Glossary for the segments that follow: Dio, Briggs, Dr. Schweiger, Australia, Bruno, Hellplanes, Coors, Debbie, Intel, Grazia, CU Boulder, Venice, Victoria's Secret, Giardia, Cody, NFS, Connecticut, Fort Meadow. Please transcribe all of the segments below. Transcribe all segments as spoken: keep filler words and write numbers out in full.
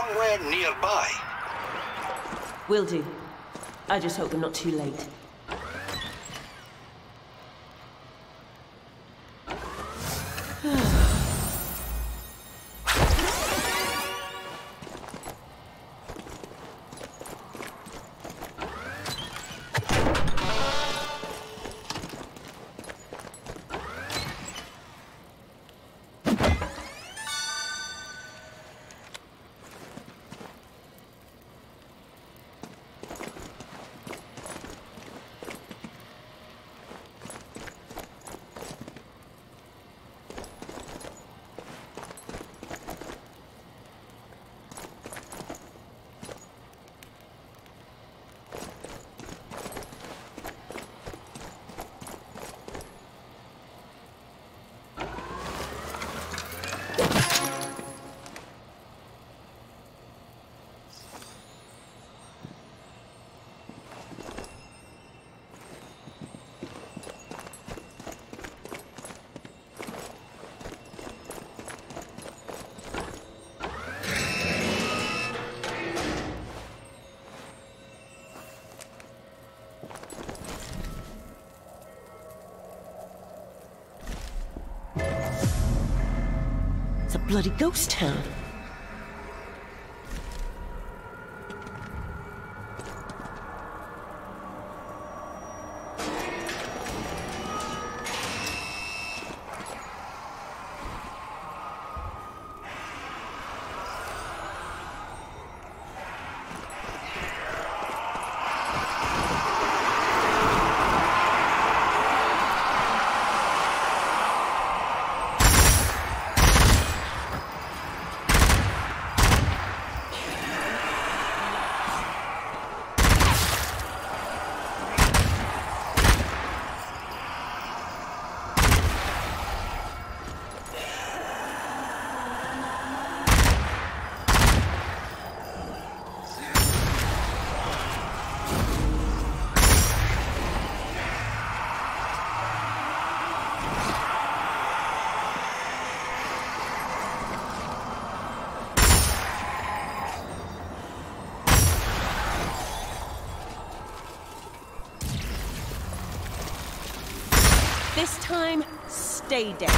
somewhere nearby. Will do. I just hope I'm not too late. Bloody ghost town. This time, stay dead.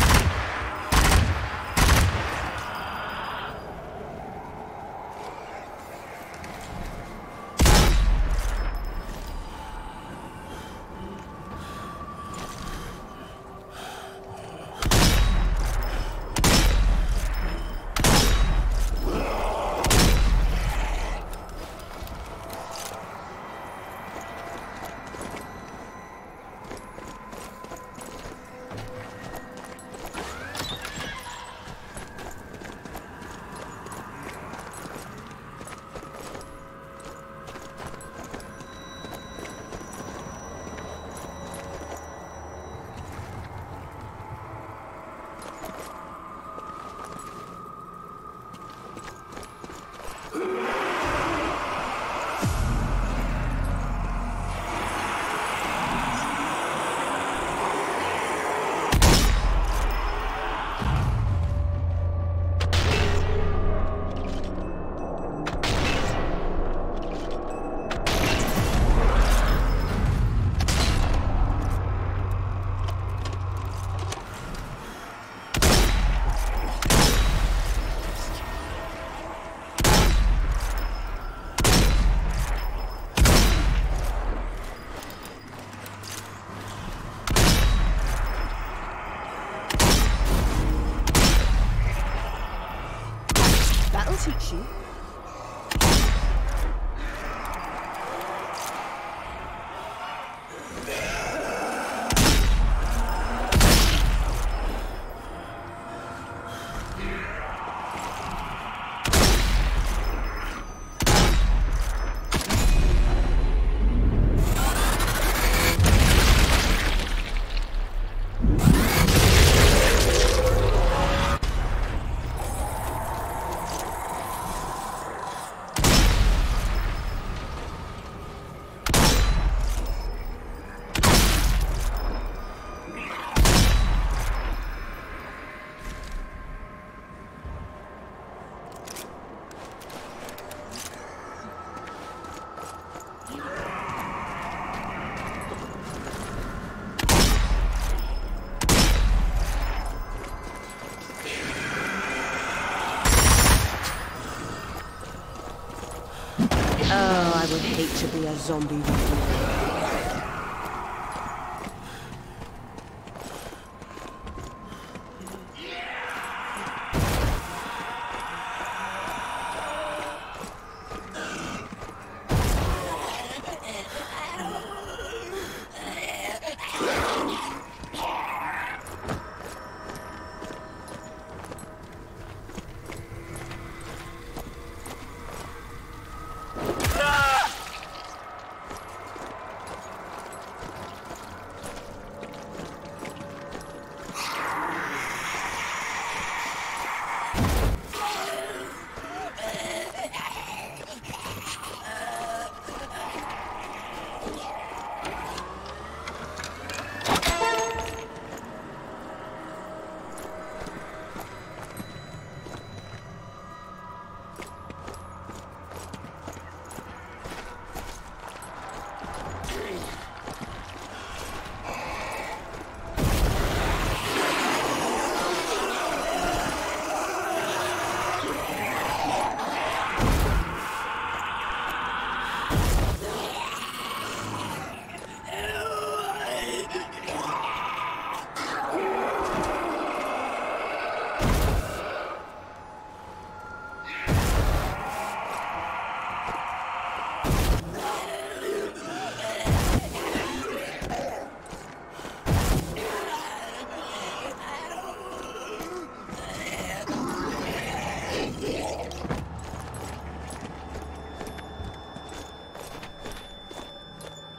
I would hate to be a zombie with you.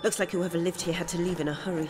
Looks like whoever lived here had to leave in a hurry.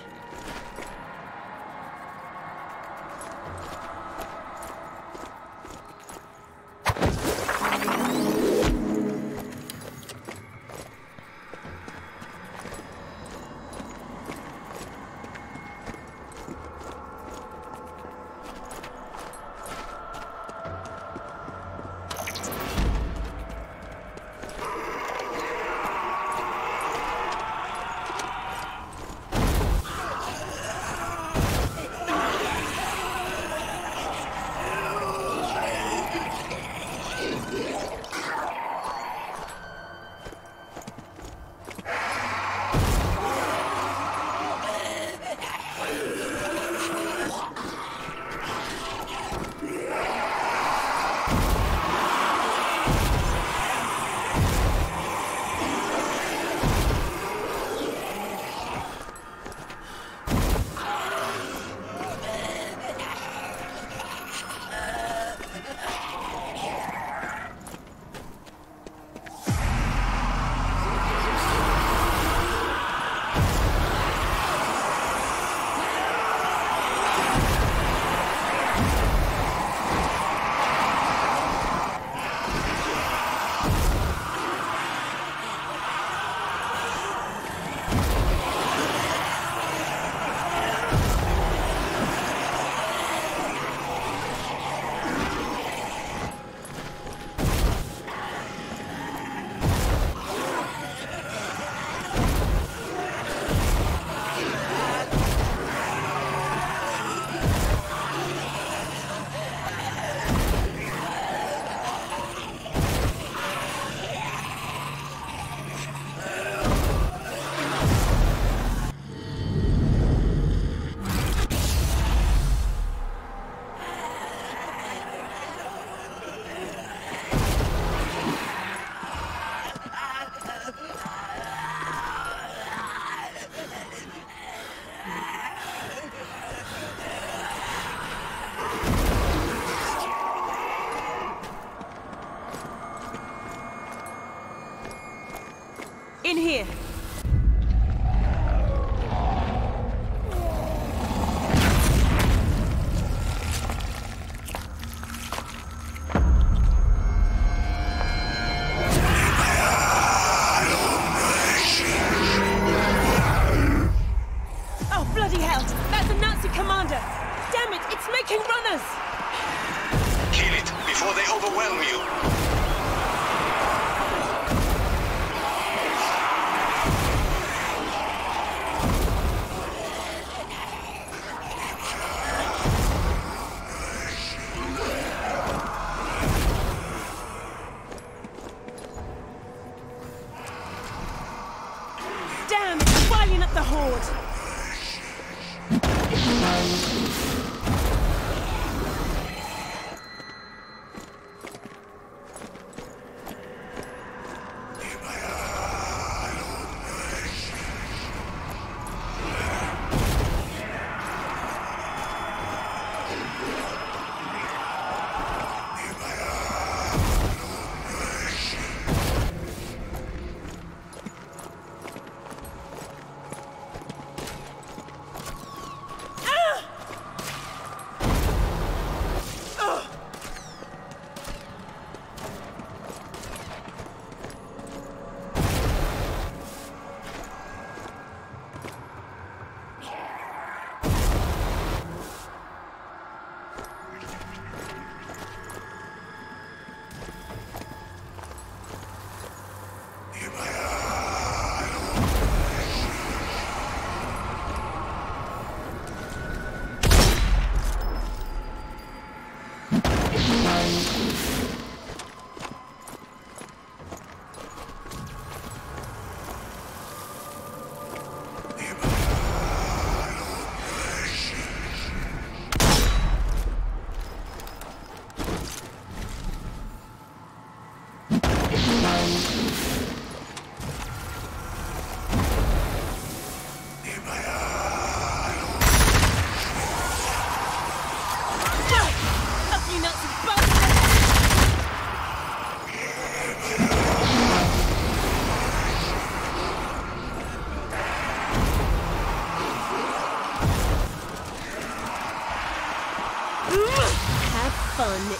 Overwhelm you.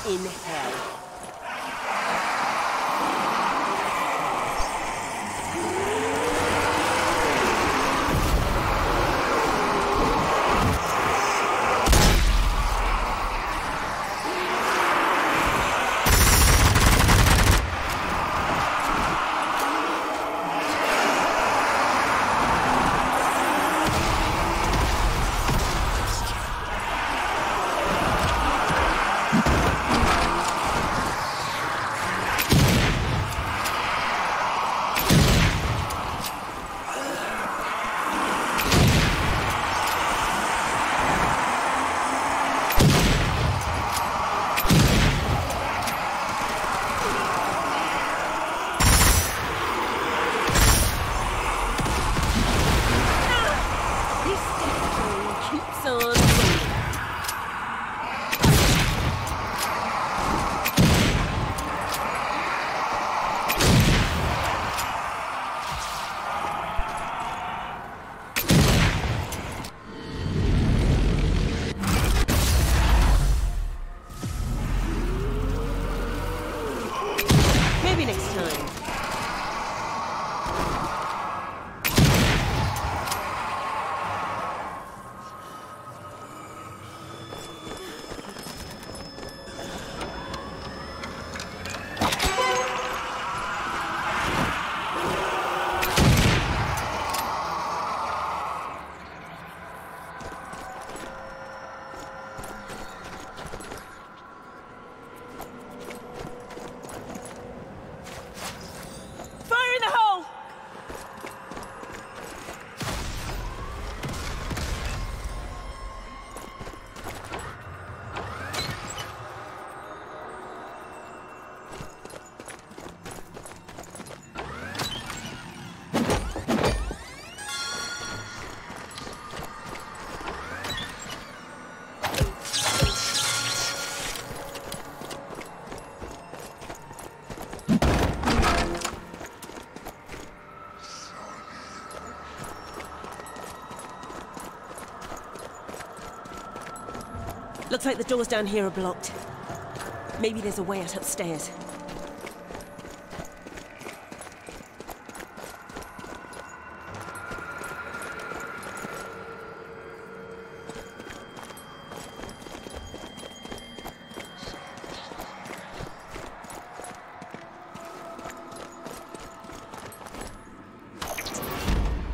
In hell. Looks like the doors down here are blocked. Maybe there's a way out upstairs.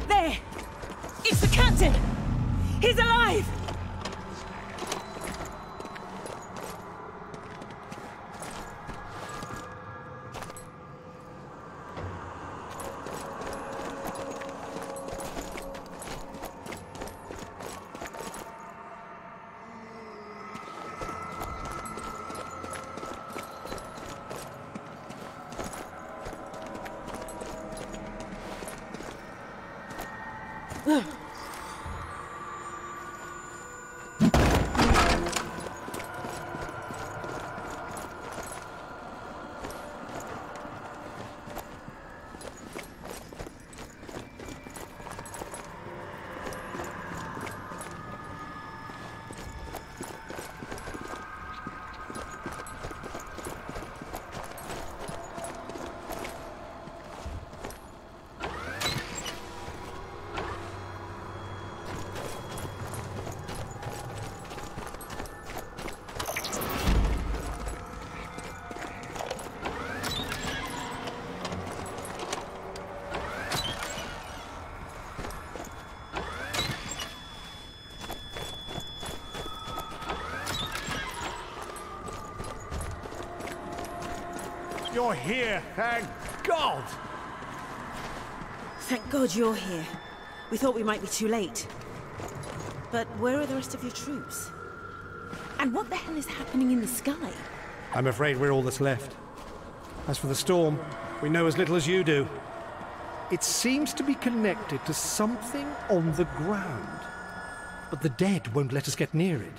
There! It's the captain! He's alive! You're here, thank God! Thank God you're here. We thought we might be too late. But where are the rest of your troops? And what the hell is happening in the sky? I'm afraid we're all that's left. As for the storm, we know as little as you do. It seems to be connected to something on the ground. But the dead won't let us get near it.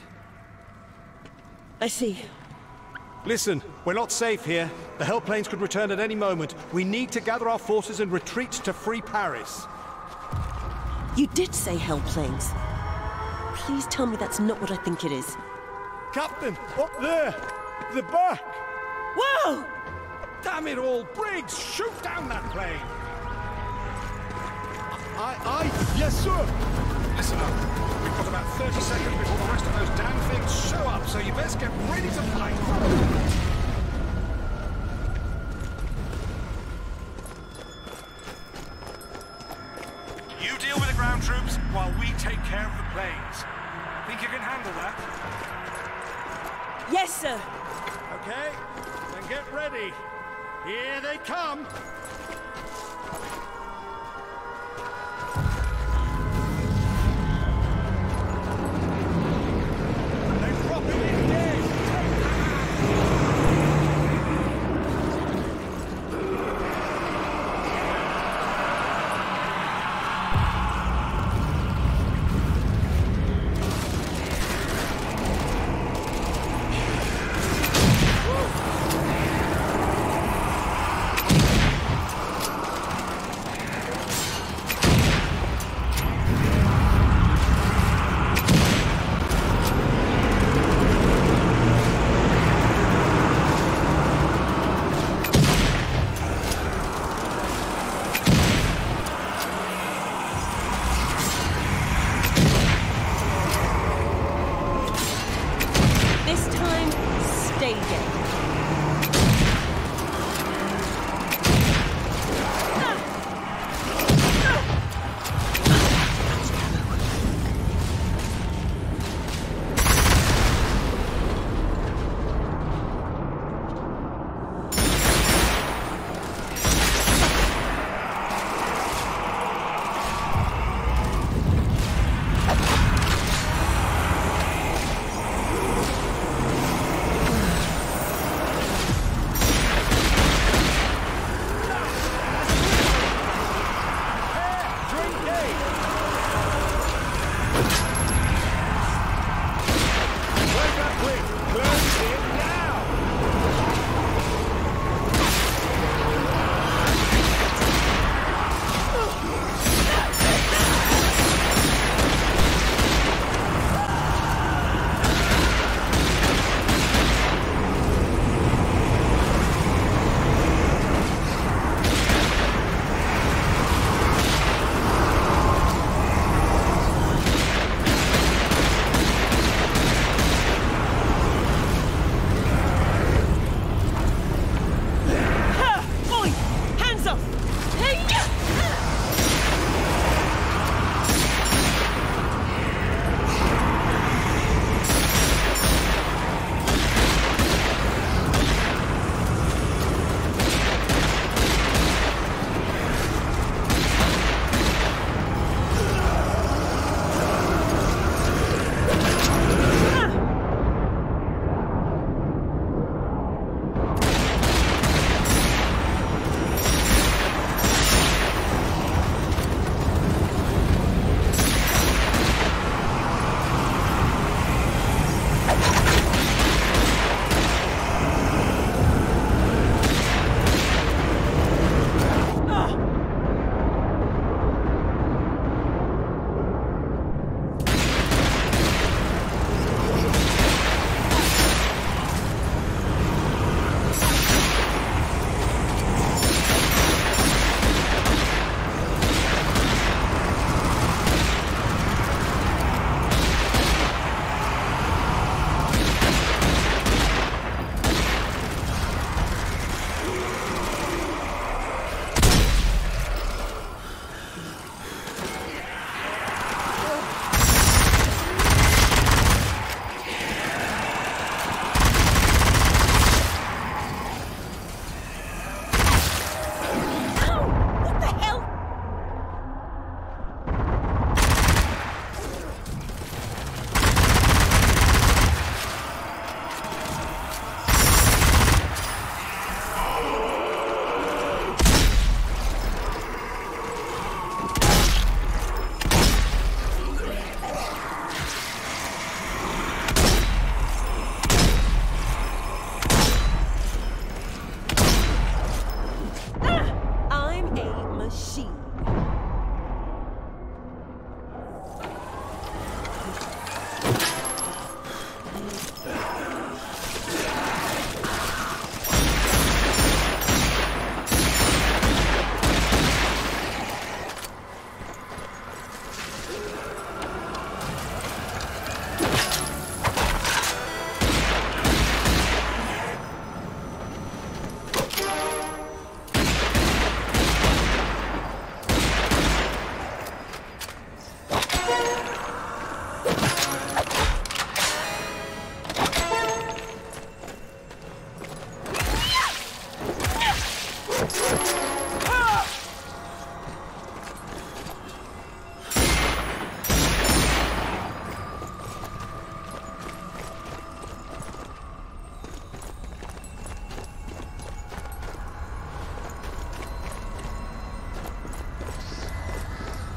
I see. Listen, we're not safe here. The Hellplanes could return at any moment. We need to gather our forces and retreat to free Paris. You did say Hellplanes. Please tell me that's not what I think it is. Captain, up there! The back! Whoa! Damn it all! Briggs, shoot down that plane! Aye, aye, yes, sir! Listen up. We've got about thirty seconds before the rest of those damn things show up, so you best get ready to fight. You deal with the ground troops while we take care of the planes. Think you can handle that? Yes, sir. Okay, then get ready. Here they come.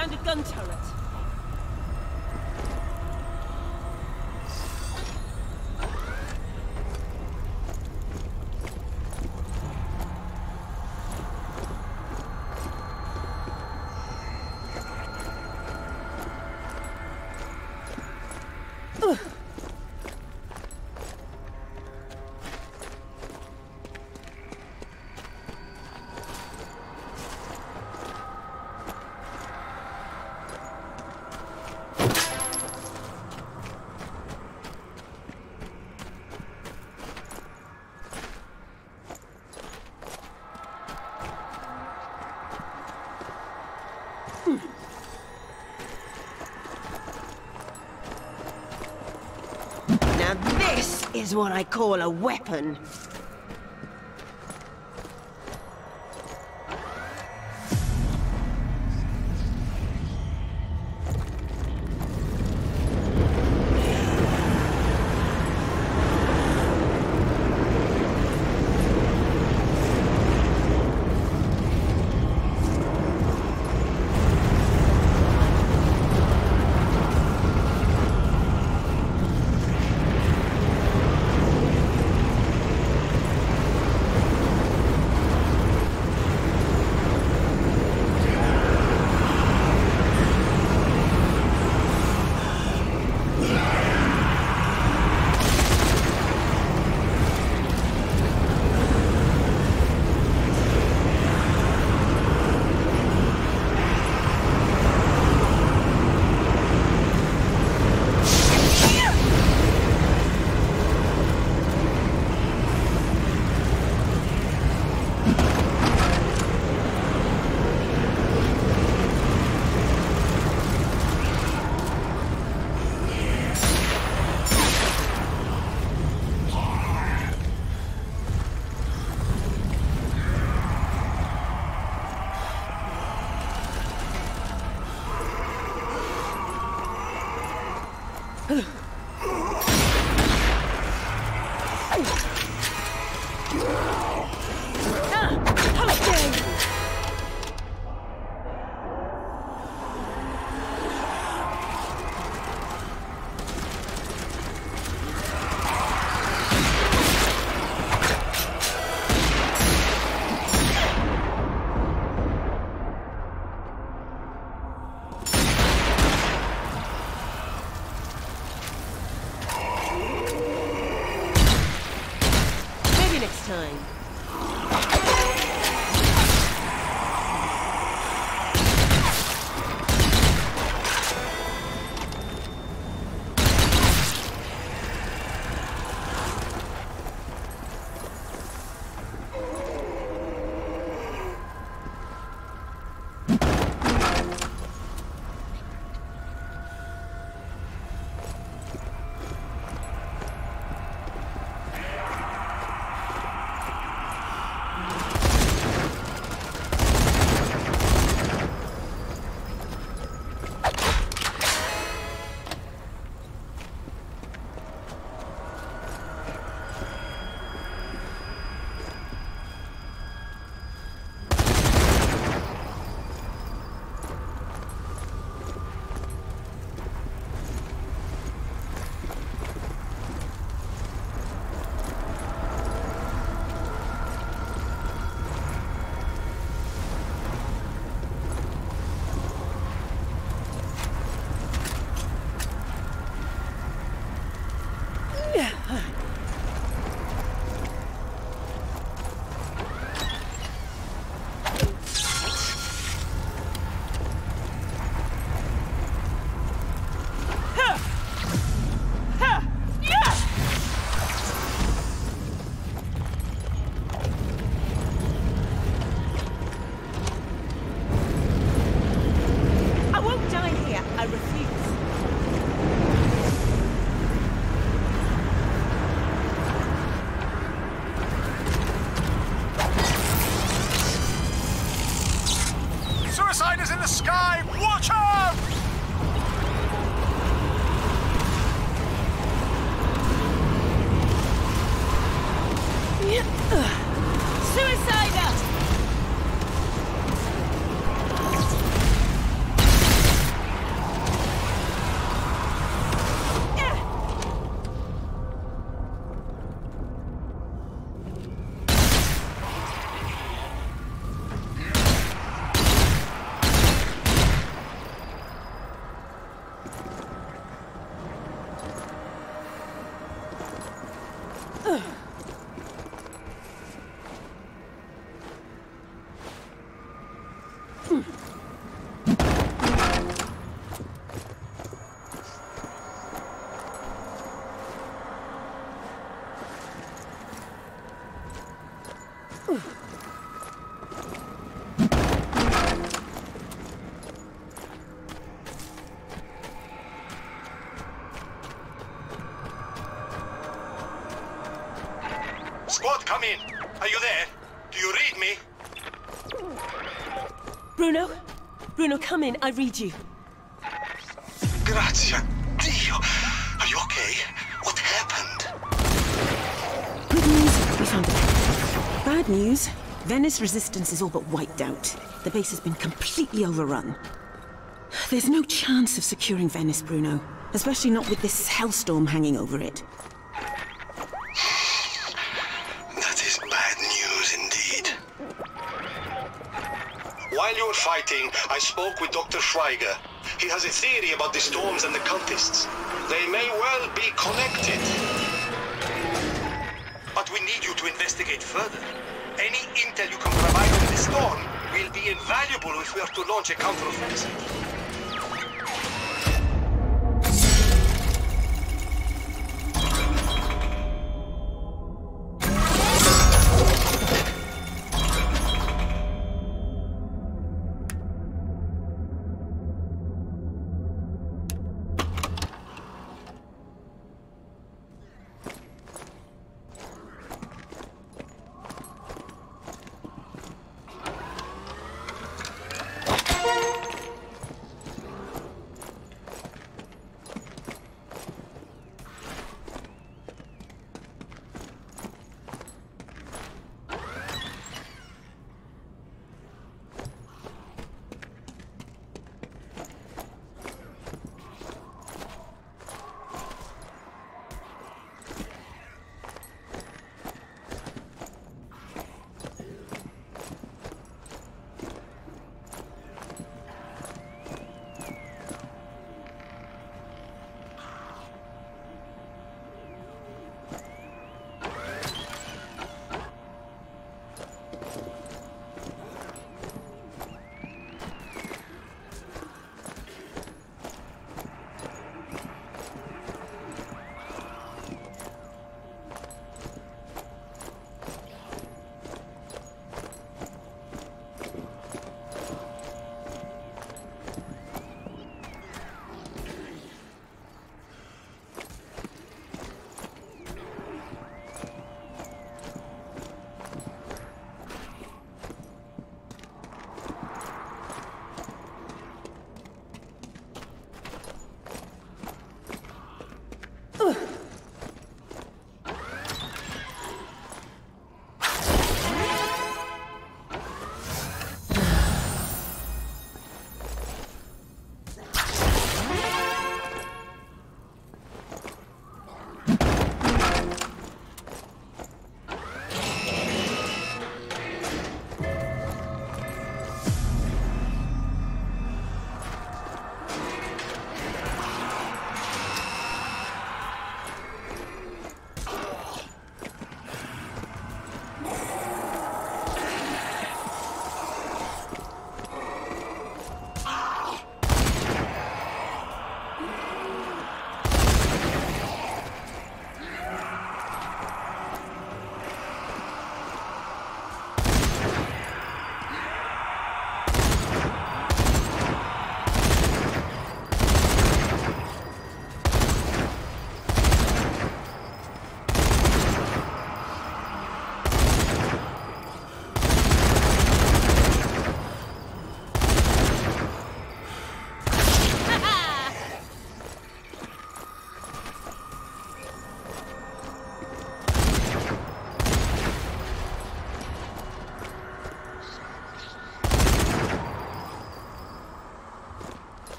found a gun turret. Is what I call a weapon. Suicide! Squad, come in. Are you there? Do you read me? Bruno? Bruno, come in. I read you. Grazia. Dio. Are you okay? What happened? Good news. We found it. Bad news. Venice resistance is all but wiped out. The base has been completely overrun. There's no chance of securing Venice, Bruno. Especially not with this hellstorm hanging over it. That is bad news indeed. While you were fighting, I spoke with Doctor Schweiger. He has a theory about the storms and the cultists. They may well be connected. But we need you to investigate further. Any intel you can provide on the storm will be invaluable if we are to launch a counteroffensive.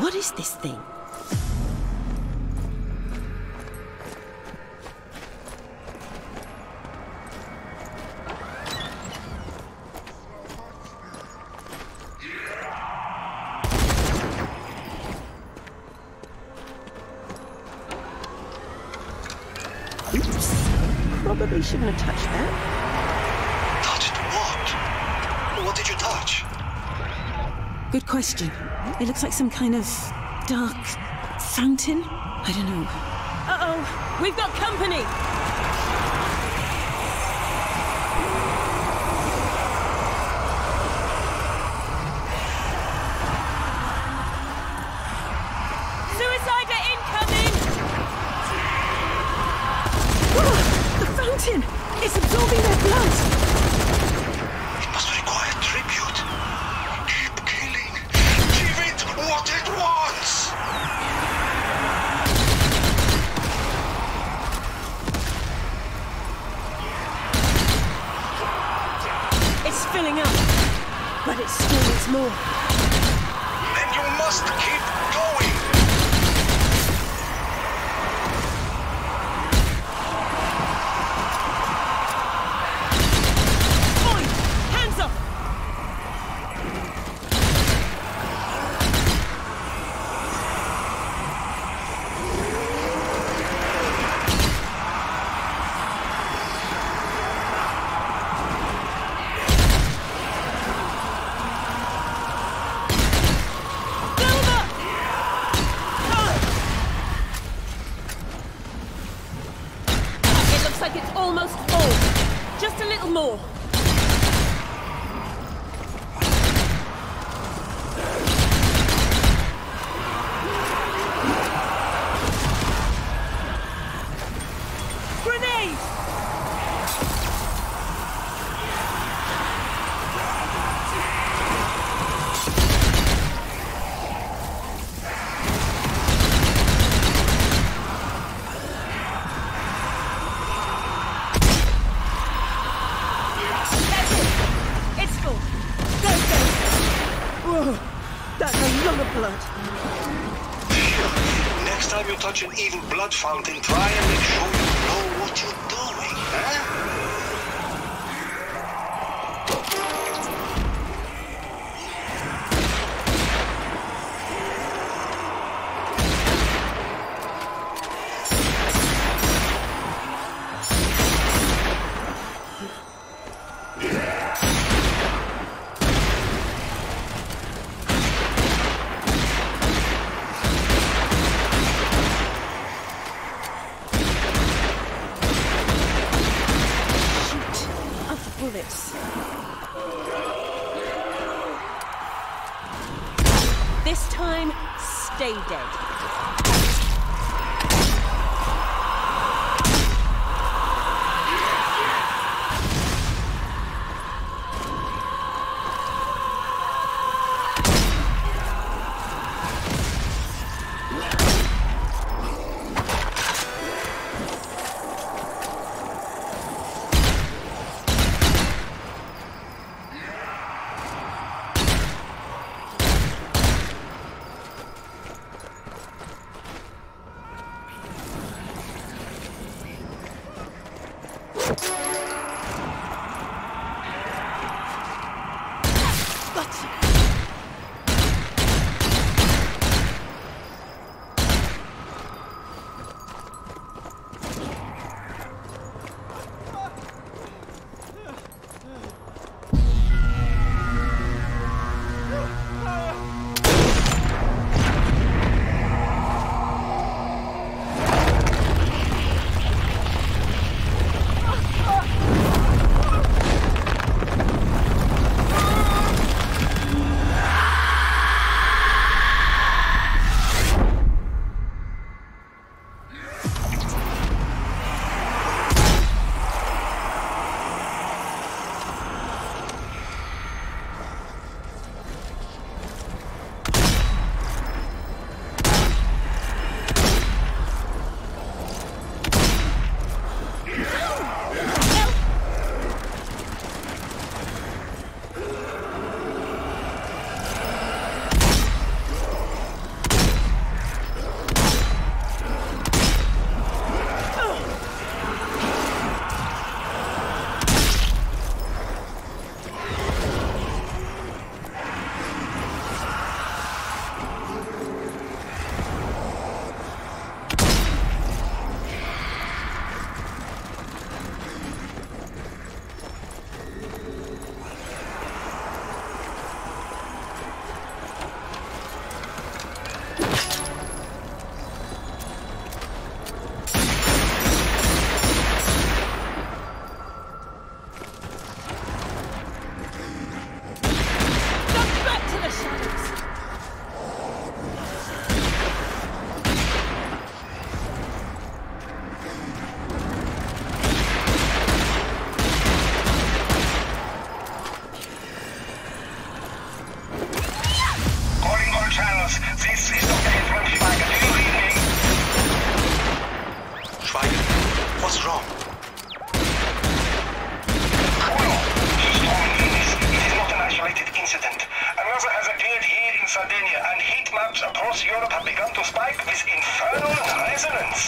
What is this thing? Oops. Probably shouldn't have touched that. Touched what? What did you touch? Good question. It looks like some kind of dark fountain. I don't know. Uh-oh, we've got company! Suicider incoming! filling up, but it still needs more. Then you must keep going. Boy, hands up. Such an evil blood fountain, try and make sure you know what you're doing,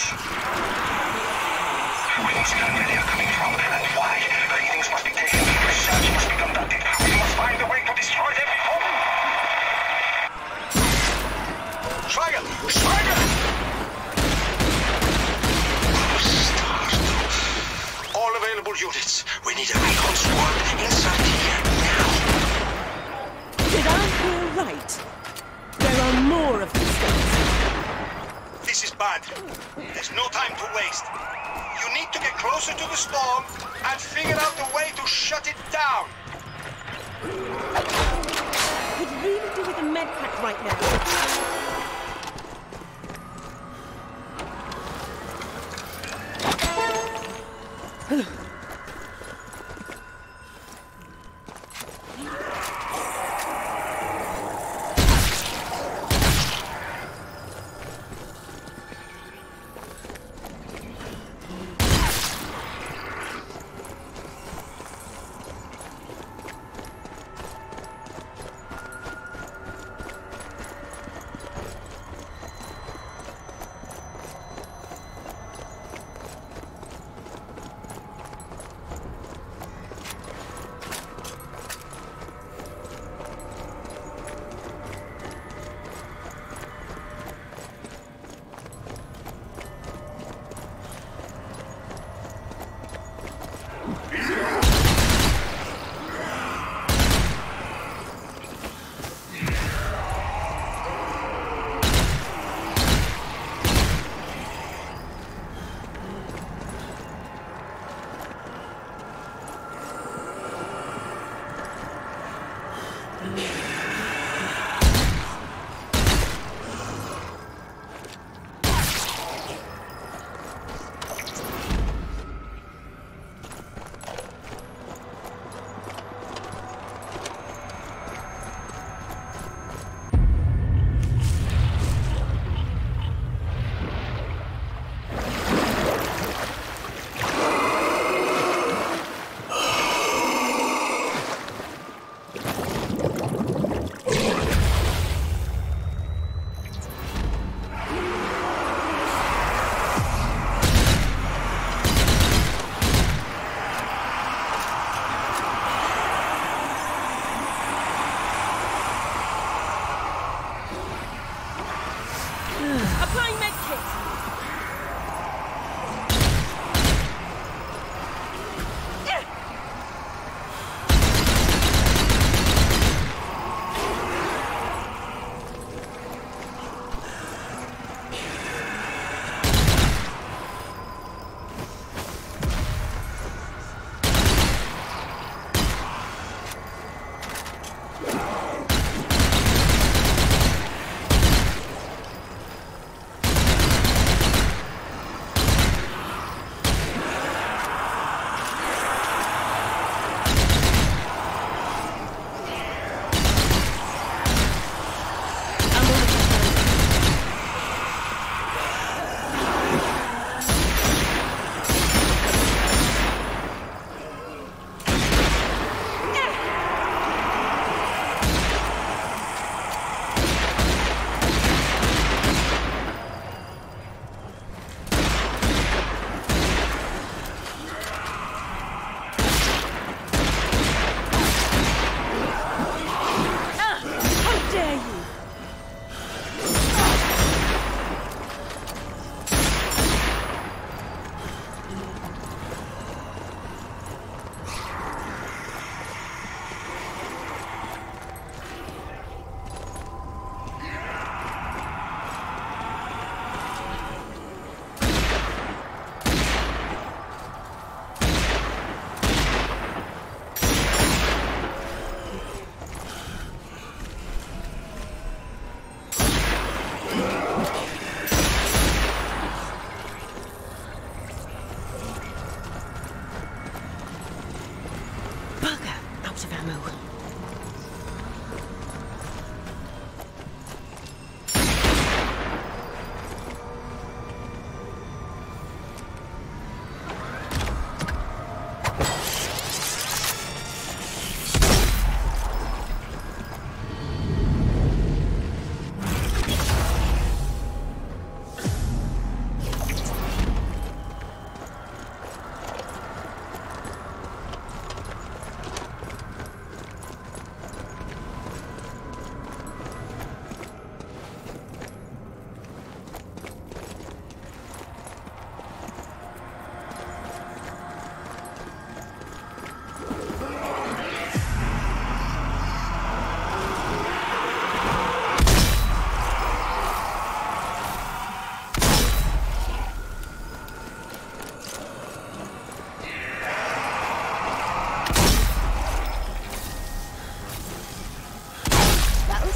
Buildings in where they are coming from and why. Readings must be taken. Research must be conducted. We must find a way to destroy them. Schweiger! Schweiger! Start. All available units. We need a recon squad inside here now. Did I hear right? There are more of these guys. This is bad. There's no time to waste. You need to get closer to the storm and figure out a way to shut it down. Could really do with a med pack right now.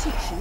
teach you.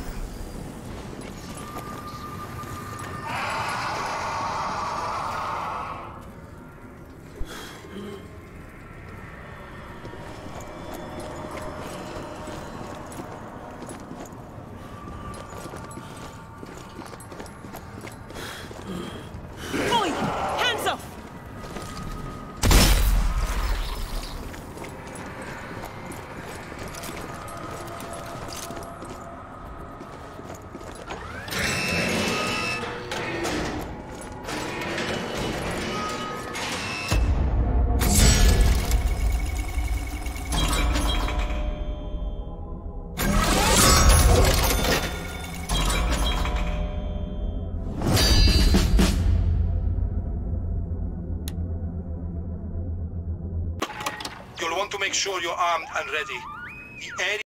You'll want to make sure you're armed and ready. The area